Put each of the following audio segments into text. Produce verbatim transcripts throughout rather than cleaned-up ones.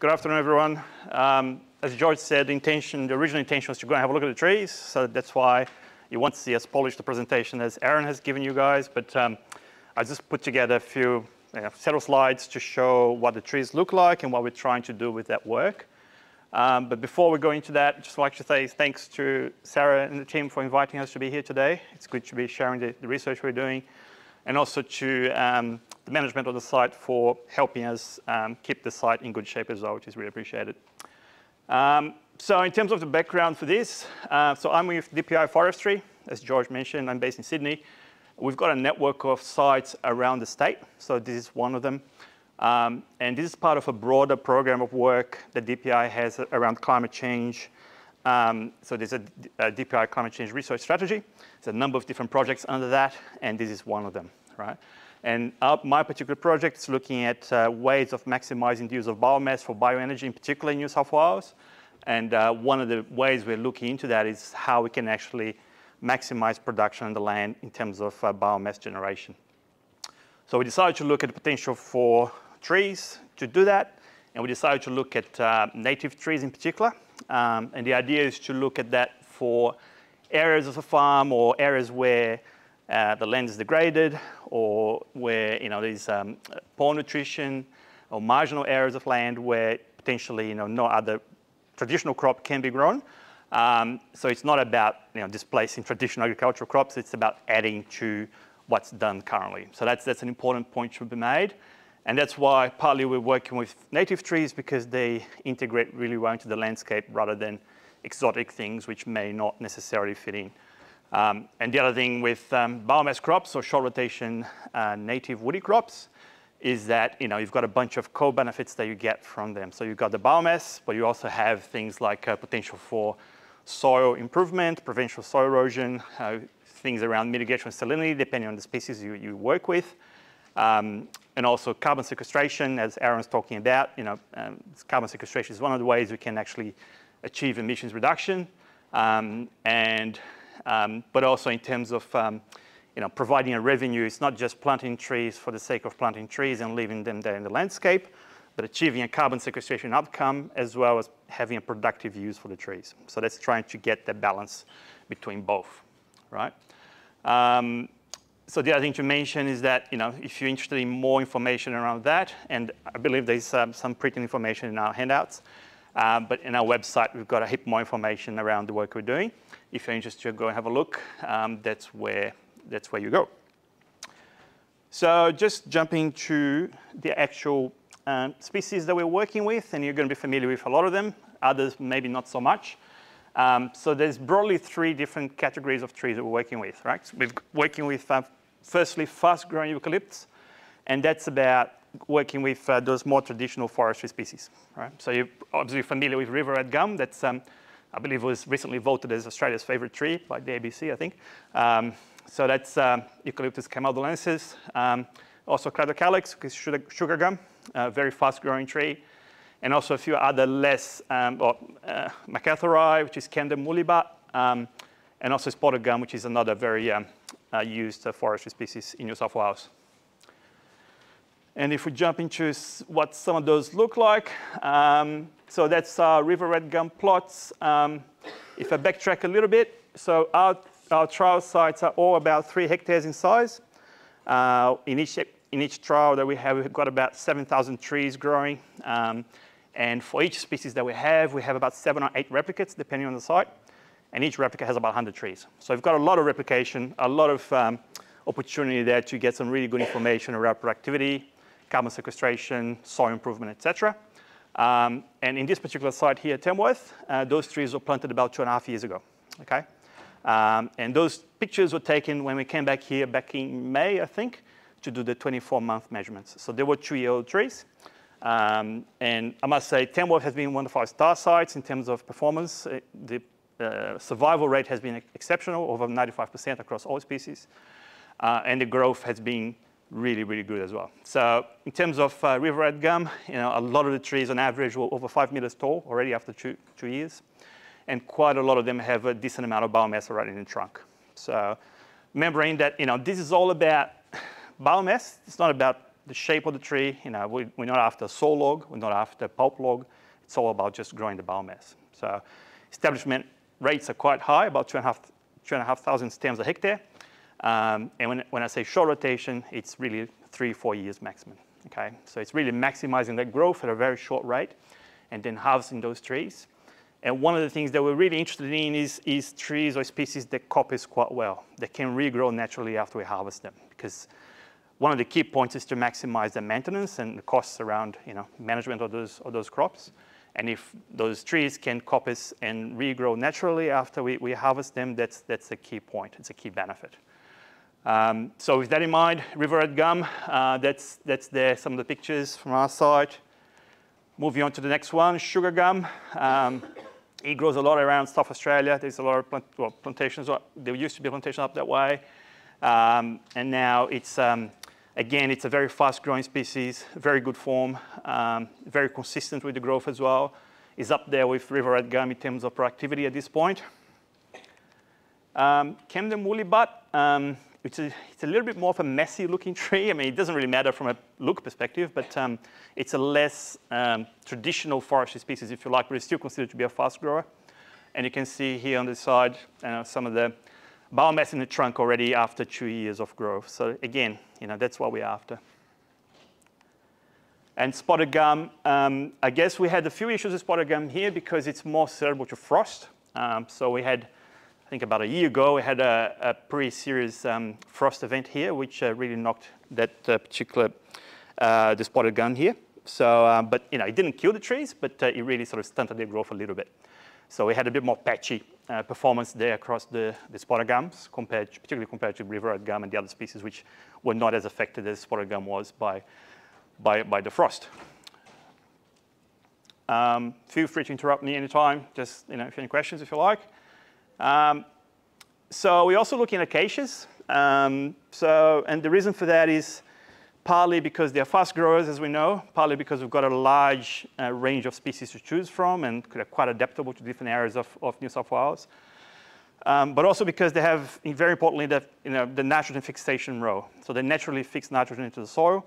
Good afternoon, everyone. Um, as George said, the, intention, the original intention was to go and have a look at the trees, so that's why you won't see us polish the presentation as Aaron has given you guys, but um, I just put together a few you know, set of slides to show what the trees look like and what we're trying to do with that work. Um, but before we go into that, I'd just like to say thanks to Sarah and the team for inviting us to be here today. It's good to be sharing the, the research we're doing, and also to um, the management of the site for helping us um, keep the site in good shape as well, which is really appreciated. Um, so in terms of the background for this, uh, so I'm with D P I Forestry. As George mentioned, I'm based in Sydney. We've got a network of sites around the state, so this is one of them. Um, and this is part of a broader program of work that D P I has around climate change. Um, so there's a, a D P I climate change research strategy. There's a number of different projects under that, and this is one of them, right? And our, my particular project is looking at uh, ways of maximizing the use of biomass for bioenergy, in particular in New South Wales. And uh, one of the ways we're looking into that is how we can actually maximize production on the land in terms of uh, biomass generation. So we decided to look at the potential for trees to do that, and we decided to look at uh, native trees in particular, um, and the idea is to look at that for areas of a farm or areas where uh, the land is degraded, or where you know there's um, poor nutrition, or marginal areas of land where potentially you know no other traditional crop can be grown. Um, so it's not about you know displacing traditional agricultural crops, it's about adding to what's done currently. So that's that's an important point to be made. And that's why partly we're working with native trees, because they integrate really well into the landscape rather than exotic things which may not necessarily fit in. Um, and the other thing with um, biomass crops or short rotation uh, native woody crops is that you know, you've got a bunch of co-benefits that you get from them. So you've got the biomass, but you also have things like uh, potential for soil improvement, prevention of soil erosion, uh, things around mitigation of salinity depending on the species you, you work with. Um, and also carbon sequestration, as Aaron's talking about, you know, um, carbon sequestration is one of the ways we can actually achieve emissions reduction, um, and, um, but also in terms of, um, you know, providing a revenue. It's not just planting trees for the sake of planting trees and leaving them there in the landscape, but achieving a carbon sequestration outcome as well as having a productive use for the trees. So that's trying to get the balance between both, right? Um, So the other thing to mention is that, you know, if you're interested in more information around that, and I believe there's um, some pretty information in our handouts, uh, but in our website, we've got a heap more information around the work we're doing. If you're interested, go and have a look. Um, that's where, that's where you go. So just jumping to the actual um, species that we're working with, and you're going to be familiar with a lot of them, others maybe not so much. Um, so there's broadly three different categories of trees that we're working with, right? So we're working with uh, firstly, fast-growing eucalypts, and that's about working with uh, those more traditional forestry species, right? So you're obviously familiar with river red gum. That's, um, I believe, was recently voted as Australia's favourite tree by the A B C, I think. Um, so that's uh, Eucalyptus camaldolensis, um, also Cladocalyx, which is sugar, sugar gum, a very fast-growing tree, and also a few other less, um, or uh, Macarthurii, which is Kendam muliba, um, and also spotted gum, which is another very um, Uh, used uh, forestry species in New South Wales. And if we jump into what some of those look like, um, so that's uh, river red gum plots. Um, if I backtrack a little bit, so our, our trial sites are all about three hectares in size. Uh, in, each, in each trial that we have, we've got about seven thousand trees growing. Um, and for each species that we have, we have about seven or eight replicates, depending on the site. And each replica has about one hundred trees. So we've got a lot of replication, a lot of um, opportunity there to get some really good information around productivity, carbon sequestration, soil improvement, et cetera. Um, and in this particular site here at Tamworth, uh, those trees were planted about two and a half years ago, okay? Um, and those pictures were taken when we came back here back in May, I think, to do the twenty-four month measurements. So they were two-year-old trees. Um, and I must say, Tamworth has been one of our star sites in terms of performance. It, the, Uh, survival rate has been exceptional, over ninety-five percent across all species, uh, and the growth has been really, really good as well. So in terms of uh, river red gum, you know, a lot of the trees on average were over five meters tall already after two, two years, and quite a lot of them have a decent amount of biomass already in the trunk. So remembering that, you know, this is all about biomass. It's not about the shape of the tree. You know, we, we're not after saw log, we're not after pulp log. It's all about just growing the biomass. So establishment rates are quite high, about two and a half, two and a half thousand stems a hectare. Um, and when, when I say short rotation, it's really three, four years maximum. Okay, so it's really maximizing that growth at a very short rate and then harvesting those trees. And one of the things that we're really interested in is, is trees or species that coppice quite well, that can regrow naturally after we harvest them. Because one of the key points is to maximize the maintenance and the costs around, you know, management of those, of those crops. And if those trees can coppice and regrow naturally after we, we harvest them, that's, that's a key point, it's a key benefit. Um, so with that in mind, river red gum, uh, that's, that's there, some of the pictures from our side. Moving on to the next one, sugar gum. Um, it grows a lot around South Australia. There's a lot of plant, well, plantations, there used to be plantations up that way. Um, and now it's, um, again, it's a very fast growing species, very good form, um, very consistent with the growth as well. It's up there with river red gum in terms of productivity at this point. Um, Kendam muliba. Um, It's a, it's a little bit more of a messy looking tree. I mean, it doesn't really matter from a look perspective, but um, it's a less um, traditional forestry species, if you like, but it's still considered to be a fast grower. And you can see here on the side uh, some of the biomass in the trunk already after two years of growth. So again, you know, that's what we're after. And spotted gum, um, I guess we had a few issues with spotted gum here because it's more susceptible to frost. Um, so we had I think about a year ago, we had a, a pretty serious um, frost event here, which uh, really knocked that uh, particular, uh, the spotted gum here. So, um, but you know, it didn't kill the trees, but uh, it really sort of stunted their growth a little bit. So we had a bit more patchy uh, performance there across the, the spotted gums, compared, particularly compared to river red gum and the other species, which were not as affected as spotted gum was by, by, by the frost. Um, feel free to interrupt me anytime, just, you know, if you have any questions, if you like. Um, so we're also looking at acacias, um, so, and the reason for that is partly because they're fast growers, as we know, partly because we've got a large uh, range of species to choose from and they're quite adaptable to different areas of, of New South Wales, um, but also because they have, very importantly, the, you know, the nitrogen fixation row. So they naturally fix nitrogen into the soil,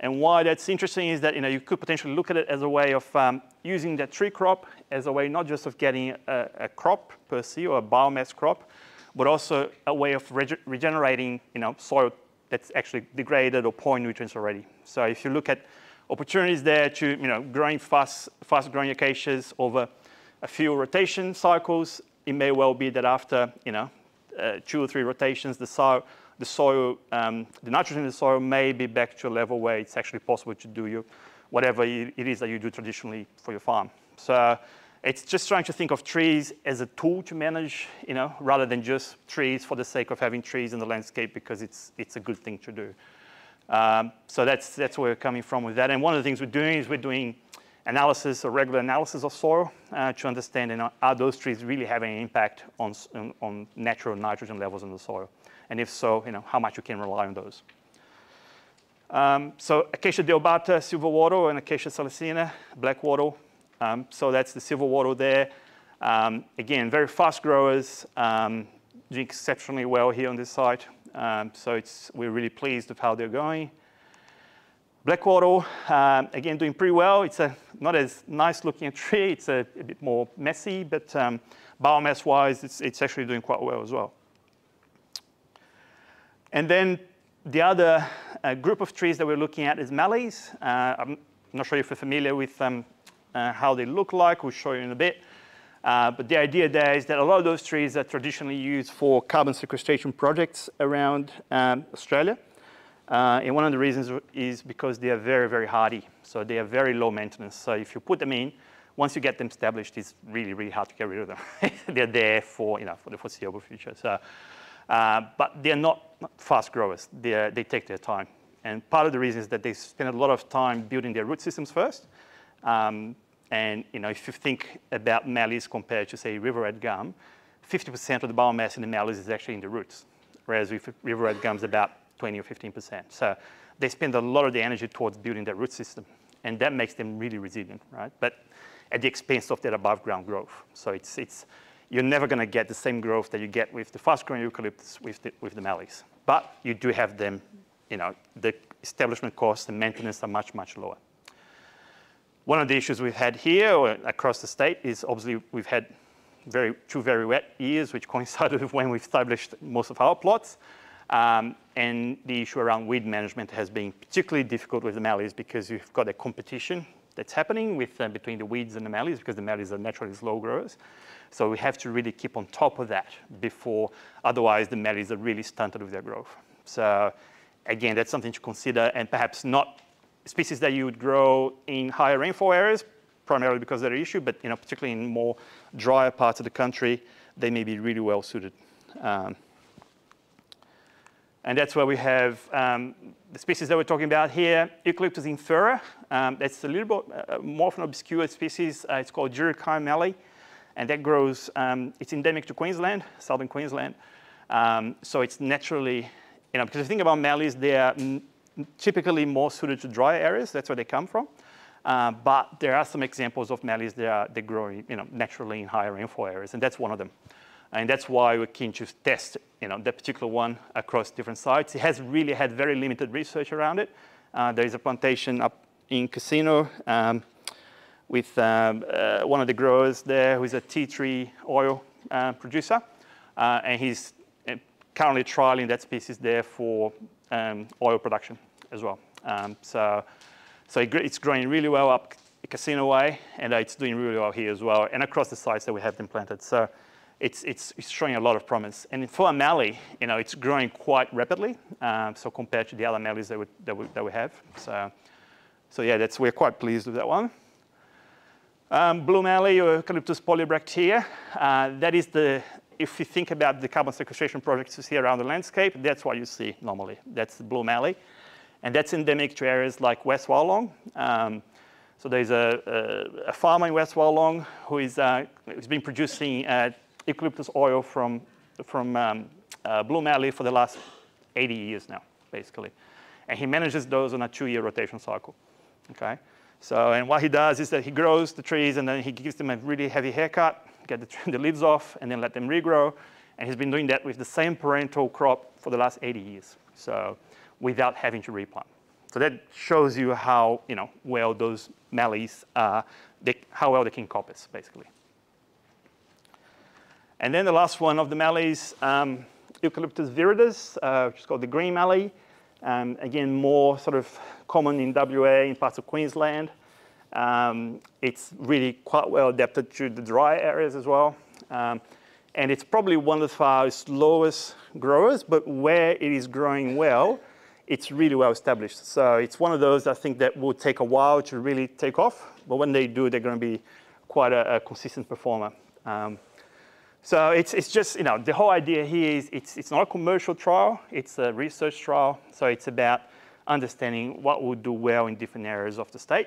and why that's interesting is that, you know, you could potentially look at it as a way of um, using that tree crop as a way not just of getting a, a crop per se or a biomass crop, but also a way of reg regenerating, you know, soil that's actually degraded or poor in nutrients already. So if you look at opportunities there to, you know, growing fast, fast growing acacias over a few rotation cycles, it may well be that after, you know, uh, two or three rotations, the soil, the soil, um, the nitrogen in the soil may be back to a level where it's actually possible to do your, whatever it is that you do traditionally for your farm. So it's just trying to think of trees as a tool to manage, you know, rather than just trees for the sake of having trees in the landscape because it's, it's a good thing to do. Um, so that's, that's where we're coming from with that. And one of the things we're doing is we're doing analysis, a regular analysis of soil uh, to understand, you know, are those trees really having an impact on, on, on natural nitrogen levels in the soil? And if so, you know, how much you can rely on those. Um, so Acacia dealbata, silver wattle, and Acacia salicina, black wattle. Um, so that's the silver wattle there. Um, again, very fast growers, um, doing exceptionally well here on this site. Um, so it's, we're really pleased with how they're going. Black wattle, um, again, doing pretty well. It's a, not as nice looking a tree. It's a, a bit more messy, but um, biomass-wise, it's, it's actually doing quite well as well. And then the other uh, group of trees that we're looking at is mallees. Uh, I'm not sure if you're familiar with um, uh, how they look like. We'll show you in a bit. Uh, but the idea there is that a lot of those trees are traditionally used for carbon sequestration projects around um, Australia. Uh, and one of the reasons is because they are very, very hardy. So they are very low maintenance. So if you put them in, once you get them established, it's really, really hard to get rid of them. They're there for, you know, for the foreseeable future. So, uh, but they're not fast growers. They, are, they take their time. And part of the reason is that they spend a lot of time building their root systems first. Um, and you know, if you think about mallees compared to, say, river red gum, fifty percent of the biomass in the mallees is actually in the roots, whereas with river red gum is about twenty or fifteen percent. So they spend a lot of the energy towards building their root system, and that makes them really resilient, right? But at the expense of that above ground growth. So it's, it's, you're never gonna get the same growth that you get with the fast growing eucalyptus with the, with the mallees, but you do have them you know, the establishment costs and maintenance are much, much lower. One of the issues we've had here or across the state is obviously we've had very, two very wet years, which coincided with when we established most of our plots. Um, and the issue around weed management has been particularly difficult with the mallees because you've got a competition that's happening with, uh, between the weeds and the mallees because the mallees are naturally slow growers. So we have to really keep on top of that before, otherwise the mallees are really stunted with their growth. So again, that's something to consider and perhaps not species that you would grow in higher rainfall areas, primarily because of their issue, but you know, particularly in more drier parts of the country, they may be really well suited. Um, And that's where we have um, the species that we're talking about here, Eucalyptus inferra. Um, that's a little bit uh, more of an obscure species. Uh, it's called Jurikai mallee, and that grows, um, it's endemic to Queensland, southern Queensland. Um, so it's naturally, you know, because the thing about mallees, they are typically more suited to dry areas. That's where they come from. Uh, but there are some examples of mallees that are they grow, you know, naturally in higher rainfall areas, and that's one of them. And that's why we're keen to test, you know, that particular one across different sites. It has really had very limited research around it. Uh, there is a plantation up in Casino um, with um, uh, one of the growers there who is a tea tree oil uh, producer. Uh, and he's currently trialing that species there for um, oil production as well. Um, so so it, it's growing really well up Casino way, and uh, it's doing really well here as well, and across the sites that we have them planted. So It's, it's, it's showing a lot of promise. And for a mallee, you know, it's growing quite rapidly, um, so compared to the other mallees that we, that we, that we have. So, so yeah, that's, we're quite pleased with that one. Um, blue mallee or Eucalyptus polybractea, uh, that is the, if you think about the carbon sequestration projects you see around the landscape, that's what you see normally. That's the blue mallee. And that's endemic to areas like West Wyalong. Um, so there's a, a, a farmer in West Wyalong who is, uh, who's been producing uh, eucalyptus oil from, from um, uh, blue mallee for the last eighty years now, basically. And he manages those on a two-year rotation cycle, okay? So, and what he does is that he grows the trees and then he gives them a really heavy haircut, get the, the leaves off, and then let them regrow. And he's been doing that with the same parental crop for the last eighty years, so without having to replant. So that shows you how, you know, well those mallees are, they, how well they can coppice, basically. And then the last one of the mallees, um, Eucalyptus viridis, uh, which is called the green mallee. Um, again, more sort of common in W A, in parts of Queensland. Um, it's really quite well adapted to the dry areas as well. Um, and it's probably one of our slowest growers, but where it is growing well, it's really well established. So it's one of those, I think, that will take a while to really take off. But when they do, they're going to be quite a, a consistent performer. Um, So it's, it's just, you know, the whole idea here is it's, it's not a commercial trial, it's a research trial. So it's about understanding what will do well in different areas of the state.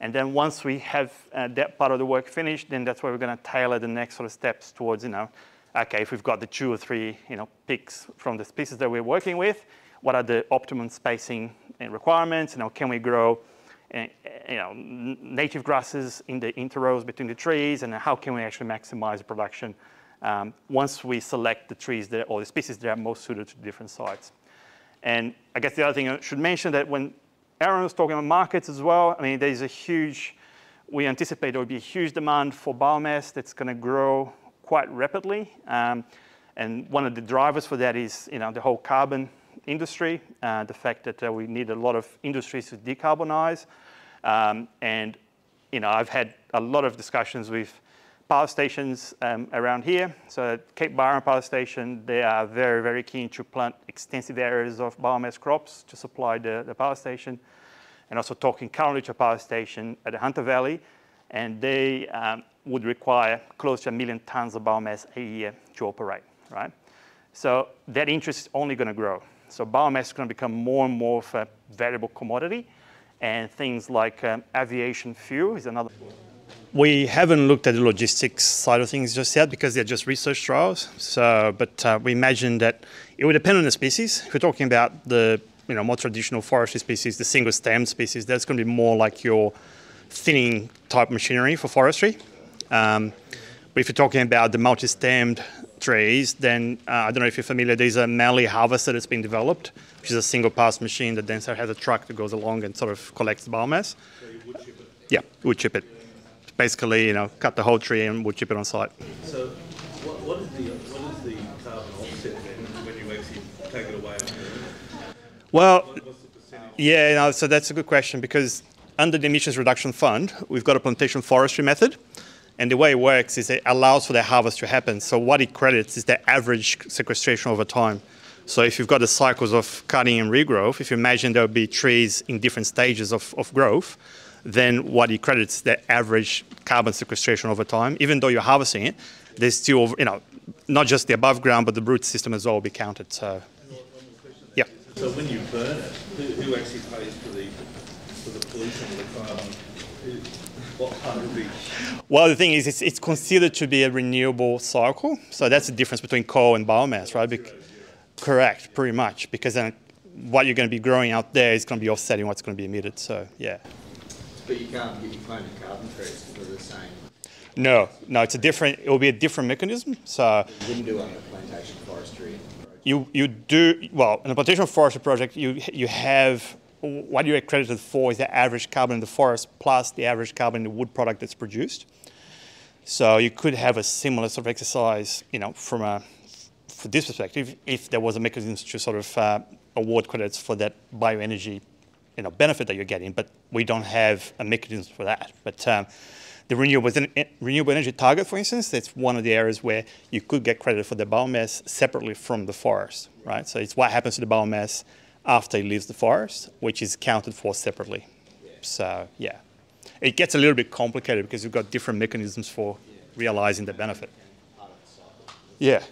And then once we have uh, that part of the work finished, then that's where we're going to tailor the next sort of steps towards, you know, okay, if we've got the two or three, you know, picks from the species that we're working with, what are the optimum spacing and requirements? You know, can we grow, uh, you know, native grasses in the interrows between the trees, and how can we actually maximize the production? Um, once we select the trees that, or the species that are most suited to different sites. And I guess the other thing I should mention that when Aaron was talking about markets as well, I mean, there's a huge, we anticipate there will be a huge demand for biomass that's going to grow quite rapidly. Um, and one of the drivers for that is, you know, the whole carbon industry, uh, the fact that uh, we need a lot of industries to decarbonize. Um, and, you know, I've had a lot of discussions with power stations um, around here. So at Cape Byron Power Station, they are very, very keen to plant extensive areas of biomass crops to supply the, the power station. And also talking currently to a power station at the Hunter Valley, and they um, would require close to a million tons of biomass a year to operate, right? So that interest is only going to grow. So biomass is going to become more and more of a valuable commodity, and things like um, aviation fuel is another. We haven't looked at the logistics side of things just yet because they're just research trials. So, but uh, we imagine that it would depend on the species. If we're talking about the, you know, more traditional forestry species, the single stem species, that's going to be more like your thinning type machinery for forestry. Um, but if you're talking about the multi-stemmed trees, then uh, I don't know if you're familiar, there's a Mallee Harvester that's been developed, which is a single pass machine that then has a truck that goes along and sort of collects biomass. So you wood chip it? Yeah, wood chip it. Basically, you know, cut the whole tree and wood chip it on site. So what, what is the, what is the carbon offset then when you actually take it away? Well, what, what's the percentage? Yeah, no, so that's a good question, because under the Emissions Reduction Fund, we've got a plantation forestry method. And the way it works is it allows for the harvest to happen. So what it credits is the average sequestration over time. So if you've got the cycles of cutting and regrowth, if you imagine there'll be trees in different stages of, of growth, then what it credits is the average carbon sequestration over time. Even though you're harvesting it, there's still, you know, not just the above ground, but the root system as well will be counted. So, yeah. So when you burn it, who, who actually pays for the, for the pollution of the carbon? Who? What part of the... Well, the thing is, it's, it's considered to be a renewable cycle. So that's the difference between coal and biomass, right? Be zero, zero. Correct, pretty much. Because then what you're going to be growing out there is going to be offsetting what's going to be emitted. So, yeah. But you can't get your clone of carbon trees because they're the same. No, no, it's a different, it will be a different mechanism. So you wouldn't do it on a plantation forestry project. You, you do, well, in a plantation forestry project, you, you have... what you're accredited for is the average carbon in the forest plus the average carbon in the wood product that's produced. So you could have a similar sort of exercise, you know, from a, for this perspective, if there was a mechanism to sort of uh, award credits for that bioenergy, you know, benefit that you're getting, but we don't have a mechanism for that. But um, the renewable, renewable energy target, for instance, that's one of the areas where you could get credit for the biomass separately from the forest, right? So it's what happens to the biomass after it leaves the forest, which is counted for separately. Yeah. So, yeah. It gets a little bit complicated because you've got different mechanisms for yeah. realizing the benefit. Yeah.